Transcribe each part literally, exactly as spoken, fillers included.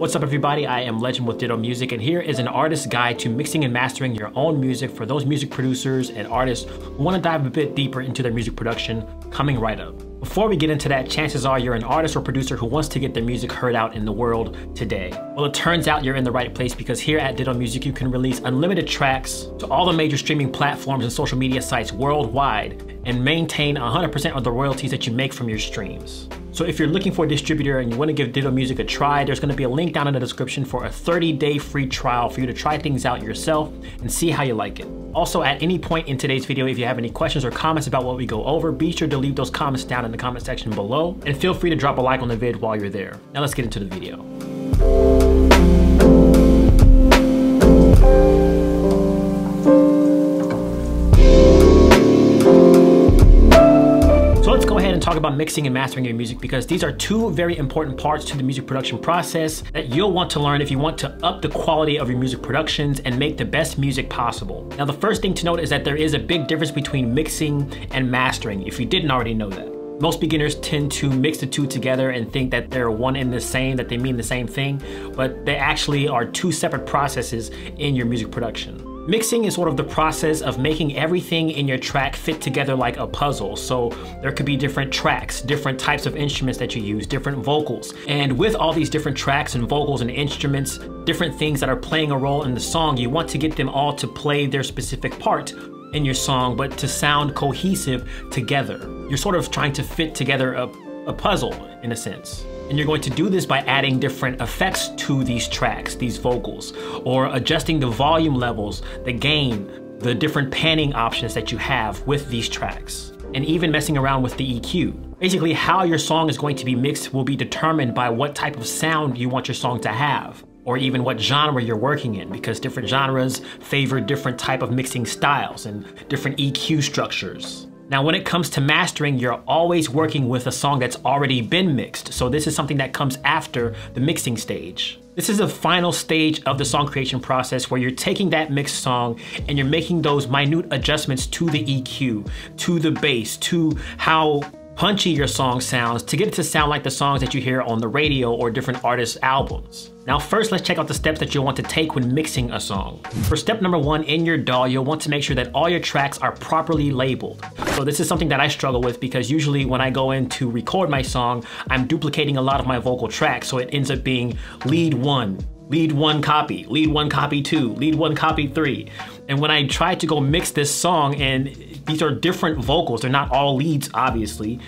What's up everybody, I am Legend with Ditto Music, and here is an artist's guide to mixing and mastering your own music for those music producers and artists who want to dive a bit deeper into their music production, coming right up. Before we get into that, chances are you're an artist or producer who wants to get their music heard out in the world today. Well, it turns out you're in the right place, because here at Ditto Music you can release unlimited tracks to all the major streaming platforms and social media sites worldwide and maintain one hundred percent of the royalties that you make from your streams. So if you're looking for a distributor and you want to give Ditto Music a try, there's going to be a link down in the description for a thirty day free trial for you to try things out yourself and see how you like it. Also, at any point in today's video, if you have any questions or comments about what we go over, be sure to leave those comments down in the comment section below, and feel free to drop a like on the vid while you're there. Now let's get into the video. Talk about mixing and mastering your music, because these are two very important parts to the music production process that you'll want to learn if you want to up the quality of your music productions and make the best music possible. Now, the first thing to note is that there is a big difference between mixing and mastering, if you didn't already know that. Most beginners tend to mix the two together and think that they're one and the same, that they mean the same thing, but they actually are two separate processes in your music production. Mixing is sort of the process of making everything in your track fit together like a puzzle. So there could be different tracks, different types of instruments that you use, different vocals. And with all these different tracks and vocals and instruments, different things that are playing a role in the song, you want to get them all to play their specific part in your song, but to sound cohesive together. You're sort of trying to fit together a, a puzzle in a sense. And you're going to do this by adding different effects to these tracks, these vocals, or adjusting the volume levels, the gain, the different panning options that you have with these tracks, and even messing around with the E Q. Basically, how your song is going to be mixed will be determined by what type of sound you want your song to have, or even what genre you're working in, because different genres favor different type of mixing styles and different E Q structures. Now, when it comes to mastering, you're always working with a song that's already been mixed. So this is something that comes after the mixing stage. This is the final stage of the song creation process, where you're taking that mixed song and you're making those minute adjustments to the E Q, to the bass, to how punchy your song sounds, to get it to sound like the songs that you hear on the radio or different artists' albums. Now first, let's check out the steps that you'll want to take when mixing a song. For step number one, in your D A W, you'll want to make sure that all your tracks are properly labeled. So this is something that I struggle with, because usually when I go in to record my song, I'm duplicating a lot of my vocal tracks, so it ends up being lead one, lead one copy, lead one copy two, lead one copy three. And when I try to go mix this song, and these are different vocals, they're not all leads obviously,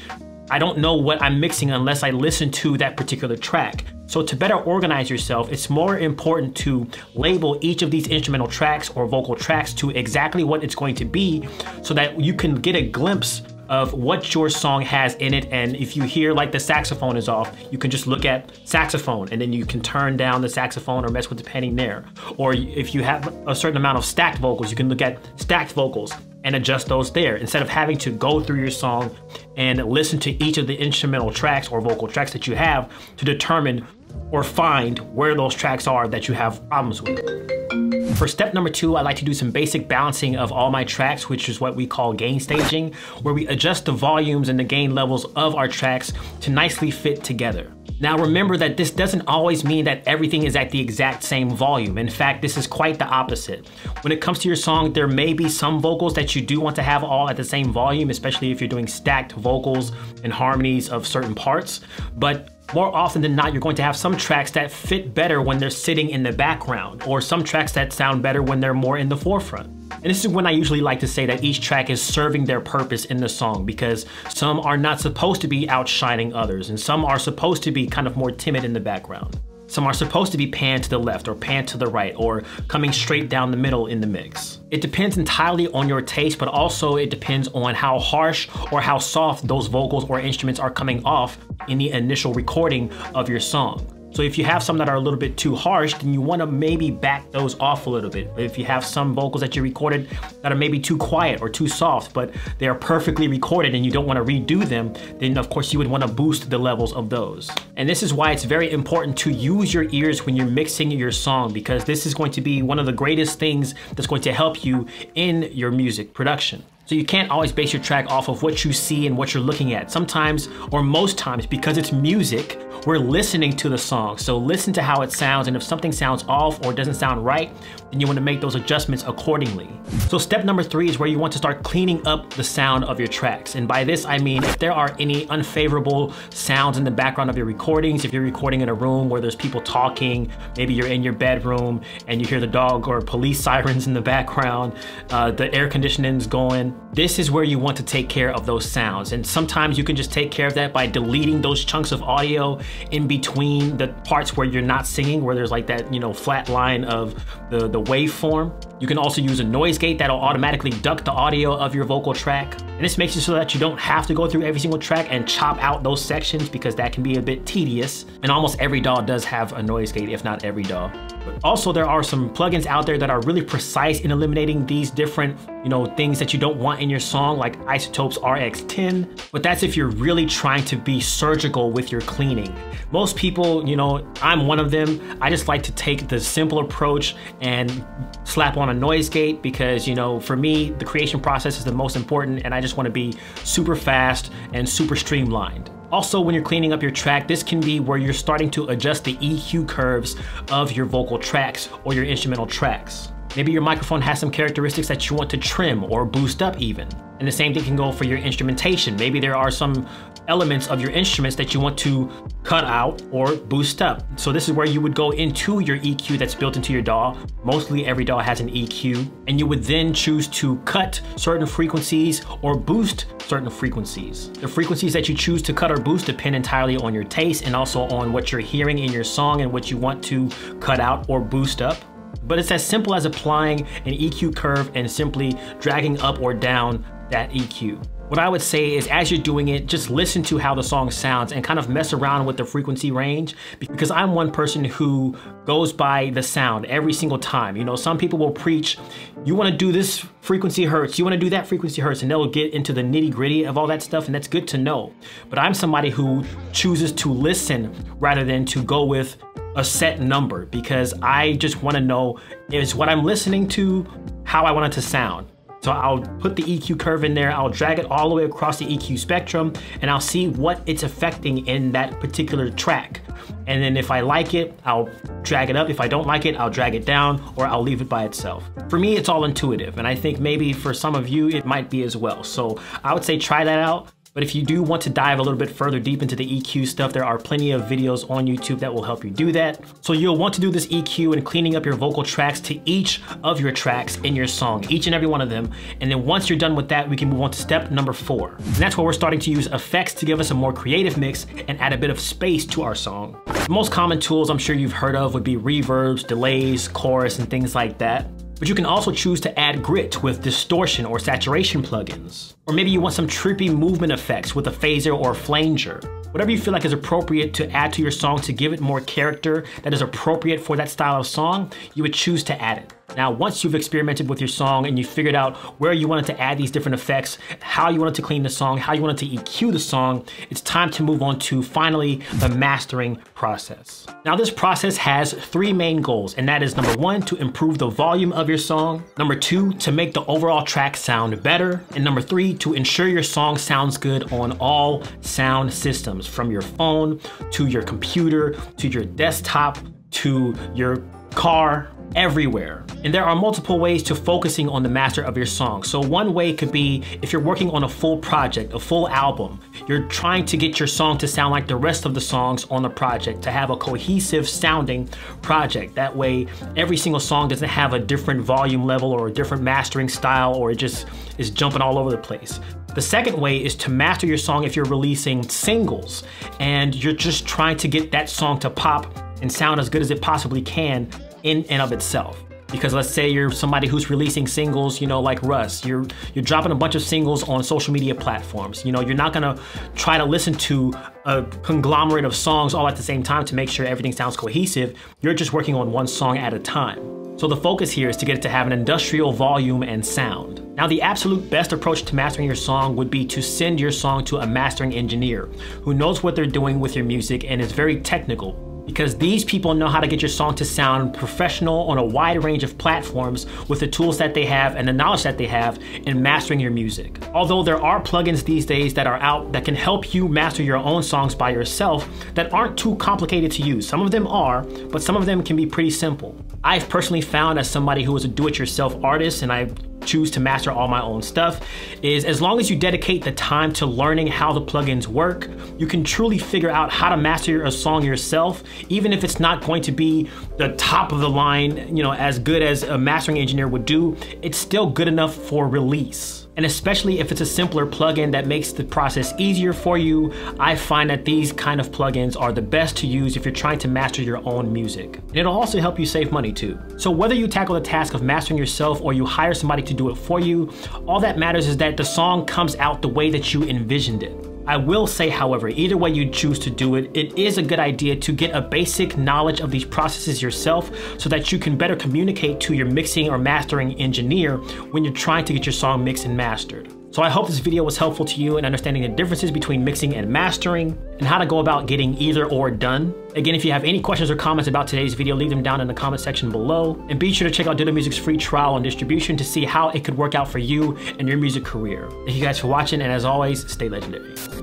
I don't know what I'm mixing unless I listen to that particular track. So to better organize yourself, it's more important to label each of these instrumental tracks or vocal tracks to exactly what it's going to be, so that you can get a glimpse of what your song has in it. And if you hear like the saxophone is off, you can just look at saxophone, and then you can turn down the saxophone or mess with the panning there. Or if you have a certain amount of stacked vocals, you can look at stacked vocals and adjust those there, instead of having to go through your song and listen to each of the instrumental tracks or vocal tracks that you have to determine or find where those tracks are that you have problems with. For step number two, I like to do some basic balancing of all my tracks, which is what we call gain staging, where we adjust the volumes and the gain levels of our tracks to nicely fit together. Now remember that this doesn't always mean that everything is at the exact same volume. In fact, this is quite the opposite. When it comes to your song, there may be some vocals that you do want to have all at the same volume, especially if you're doing stacked vocals and harmonies of certain parts. But more often than not, you're going to have some tracks that fit better when they're sitting in the background, or some tracks that sound better when they're more in the forefront. And this is when I usually like to say that each track is serving their purpose in the song, because some are not supposed to be outshining others, and some are supposed to be kind of more timid in the background. Some are supposed to be panned to the left or panned to the right or coming straight down the middle in the mix. It depends entirely on your taste, but also it depends on how harsh or how soft those vocals or instruments are coming off in the initial recording of your song. So if you have some that are a little bit too harsh, then you want to maybe back those off a little bit. If you have some vocals that you recorded that are maybe too quiet or too soft, but they are perfectly recorded and you don't want to redo them, then of course you would want to boost the levels of those. And this is why it's very important to use your ears when you're mixing your song, because this is going to be one of the greatest things that's going to help you in your music production. So you can't always base your track off of what you see and what you're looking at. Sometimes, or most times, because it's music, we're listening to the song. So listen to how it sounds, and if something sounds off or doesn't sound right, then you want to make those adjustments accordingly. So step number three is where you want to start cleaning up the sound of your tracks. And by this, I mean if there are any unfavorable sounds in the background of your recordings, if you're recording in a room where there's people talking, maybe you're in your bedroom and you hear the dog or police sirens in the background, uh, the air conditioning's going, this is where you want to take care of those sounds. And sometimes you can just take care of that by deleting those chunks of audio in between the parts where you're not singing, where there's like that, you know, flat line of the, the waveform. You can also use a noise gate that'll automatically duck the audio of your vocal track. And this makes it so that you don't have to go through every single track and chop out those sections, because that can be a bit tedious. And almost every D A W does have a noise gate, if not every D A W. But also there are some plugins out there that are really precise in eliminating these different, you know, things that you don't want in your song, like Isotope's R X ten. But that's if you're really trying to be surgical with your cleaning. Most people, you know, I'm one of them, I just like to take the simple approach and slap on a noise gate, because, you know, for me, the creation process is the most important, and I just want to be super fast and super streamlined. Also, when you're cleaning up your track, this can be where you're starting to adjust the E Q curves of your vocal tracks or your instrumental tracks. Maybe your microphone has some characteristics that you want to trim or boost up even. And the same thing can go for your instrumentation. Maybe there are some elements of your instruments that you want to cut out or boost up. So this is where you would go into your E Q that's built into your D A W. Mostly every D A W has an E Q, and you would then choose to cut certain frequencies or boost certain frequencies. The frequencies that you choose to cut or boost depend entirely on your taste and also on what you're hearing in your song and what you want to cut out or boost up. But it's as simple as applying an E Q curve and simply dragging up or down that E Q. What I would say is, as you're doing it, just listen to how the song sounds and kind of mess around with the frequency range, because I'm one person who goes by the sound every single time. You know, some people will preach, you want to do this frequency hertz, you want to do that frequency hertz, and they'll get into the nitty gritty of all that stuff, and that's good to know. But I'm somebody who chooses to listen rather than to go with a set number, because I just want to know, is what I'm listening to how I want it to sound. So I'll put the E Q curve in there, I'll drag it all the way across the E Q spectrum, and I'll see what it's affecting in that particular track. And then if I like it, I'll drag it up. If I don't like it, I'll drag it down, or I'll leave it by itself. For me, it's all intuitive, and I think maybe for some of you, it might be as well. So I would say try that out. But if you do want to dive a little bit further deep into the E Q stuff, there are plenty of videos on YouTube that will help you do that. So you'll want to do this E Q and cleaning up your vocal tracks to each of your tracks in your song, each and every one of them. And then once you're done with that, we can move on to step number four. And that's where we're starting to use effects to give us a more creative mix and add a bit of space to our song. The most common tools I'm sure you've heard of would be reverbs, delays, chorus, and things like that. But you can also choose to add grit with distortion or saturation plugins. Or maybe you want some trippy movement effects with a phaser or a flanger. Whatever you feel like is appropriate to add to your song to give it more character that is appropriate for that style of song, you would choose to add it. Now, once you've experimented with your song and you figured out where you wanted to add these different effects, how you wanted to clean the song, how you wanted to E Q the song, it's time to move on to finally the mastering process. Now, this process has three main goals, and that is number one, to improve the volume of your song, number two, to make the overall track sound better, and number three, to ensure your song sounds good on all sound systems, from your phone to your computer to your desktop to your car, everywhere. And there are multiple ways to focusing on the master of your song. So one way could be if you're working on a full project, a full album, you're trying to get your song to sound like the rest of the songs on the project, to have a cohesive sounding project. That way, every single song doesn't have a different volume level or a different mastering style, or it just is jumping all over the place. The second way is to master your song if you're releasing singles and you're just trying to get that song to pop and sound as good as it possibly can in and of itself. Because let's say you're somebody who's releasing singles, you know, like Russ, you're you're dropping a bunch of singles on social media platforms. You know, you're not gonna try to listen to a conglomerate of songs all at the same time to make sure everything sounds cohesive. You're just working on one song at a time. So the focus here is to get it to have an industrial volume and sound. Now, the absolute best approach to mastering your song would be to send your song to a mastering engineer who knows what they're doing with your music and is very technical. because these people know how to get your song to sound professional on a wide range of platforms with the tools that they have and the knowledge that they have in mastering your music. Although there are plugins these days that are out that can help you master your own songs by yourself that aren't too complicated to use. Some of them are, but some of them can be pretty simple. I've personally found, as somebody who is a do-it-yourself artist, and I choose to master all my own stuff, is as long as you dedicate the time to learning how the plugins work, you can truly figure out how to master a song yourself, even if it's not going to be the top of the line, you know, as good as a mastering engineer would do, it's still good enough for release. And especially if it's a simpler plugin that makes the process easier for you, I find that these kind of plugins are the best to use if you're trying to master your own music. And it'll also help you save money too. So whether you tackle the task of mastering yourself or you hire somebody to do it for you, all that matters is that the song comes out the way that you envisioned it. I will say, however, either way you choose to do it, it is a good idea to get a basic knowledge of these processes yourself so that you can better communicate to your mixing or mastering engineer when you're trying to get your song mixed and mastered. So I hope this video was helpful to you in understanding the differences between mixing and mastering and how to go about getting either or done. Again, if you have any questions or comments about today's video, leave them down in the comment section below. And be sure to check out Ditto Music's free trial and distribution to see how it could work out for you and your music career. Thank you guys for watching, and as always, stay legendary.